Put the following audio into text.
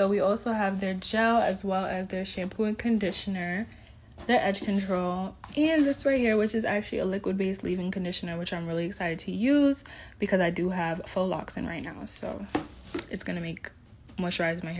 So we also have their gel as well as their shampoo and conditioner, their edge control, and this right here, which is actually a liquid-based leave-in conditioner, which I'm really excited to use because I do have faux locks in right now. So it's going to make moisturize my hair.